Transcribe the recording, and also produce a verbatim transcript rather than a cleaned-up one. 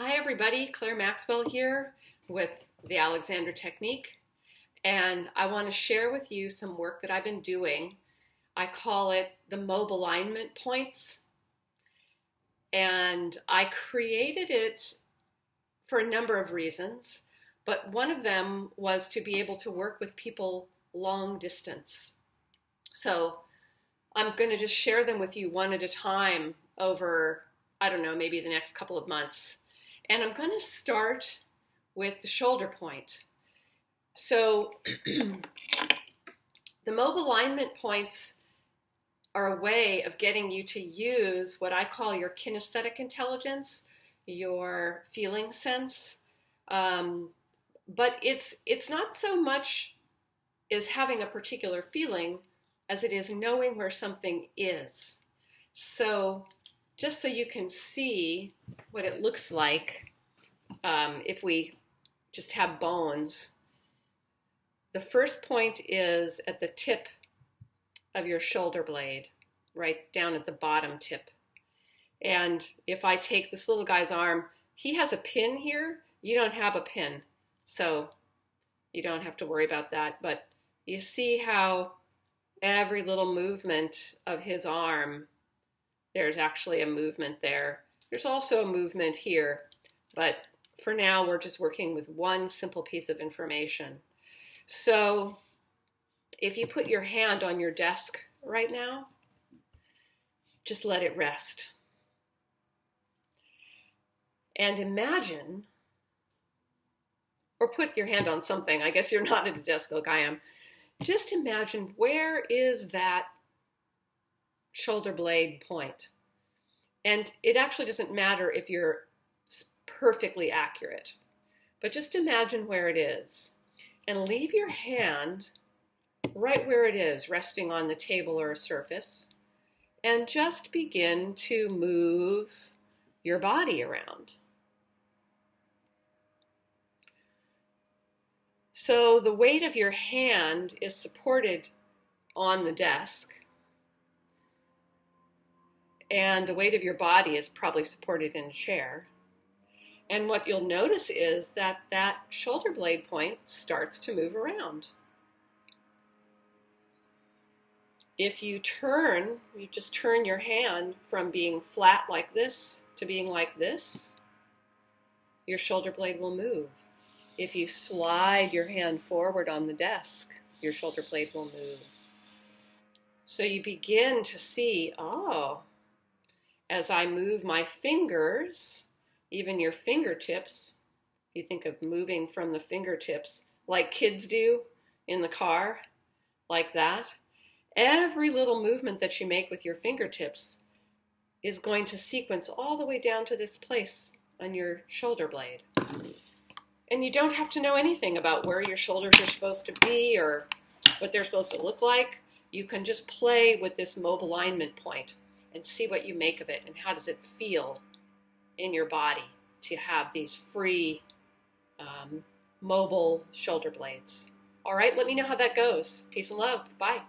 Hi everybody, Claire Maxwell here with the Alexander Technique, and I want to share with you some work that I've been doing. I call it the Mobilignment Points, and I created it for a number of reasons, but one of them was to be able to work with people long distance. So I'm going to just share them with you one at a time over, I don't know, maybe the next couple of months. And I'm going to start with the shoulder point. So the Mobilignment Points are a way of getting you to use what I call your kinesthetic intelligence, your feeling sense. Um, but it's, it's not so much as having a particular feeling as it is knowing where something is. So just so you can see what it looks like um, if we just have bones. The first point is at the tip of your shoulder blade, right down at the bottom tip. And if I take this little guy's arm, he has a pin here. You don't have a pin, so you don't have to worry about that. But you see how every little movement of his arm, there's actually a movement there. There's also a movement here, but for now we're just working with one simple piece of information. So if you put your hand on your desk right now, just let it rest. And imagine, or put your hand on something, I guess you're not at a desk like I am, just imagine, where is that shoulder blade point? And it actually doesn't matter if you're perfectly accurate, but just imagine where it is and leave your hand right where it is, resting on the table or a surface, and just begin to move your body around. So the weight of your hand is supported on the desk, and the weight of your body is probably supported in a chair. And what you'll notice is that that shoulder blade point starts to move around. If you turn, you just turn your hand from being flat like this to being like this, your shoulder blade will move. If you slide your hand forward on the desk, your shoulder blade will move. So you begin to see, oh, as I move my fingers, even your fingertips, you think of moving from the fingertips like kids do in the car, like that. Every little movement that you make with your fingertips is going to sequence all the way down to this place on your shoulder blade. And you don't have to know anything about where your shoulders are supposed to be or what they're supposed to look like. You can just play with this Mobilignment Point and see what you make of it and how does it feel in your body to have these free um, mobile shoulder blades. All right, let me know how that goes. Peace and love. Bye.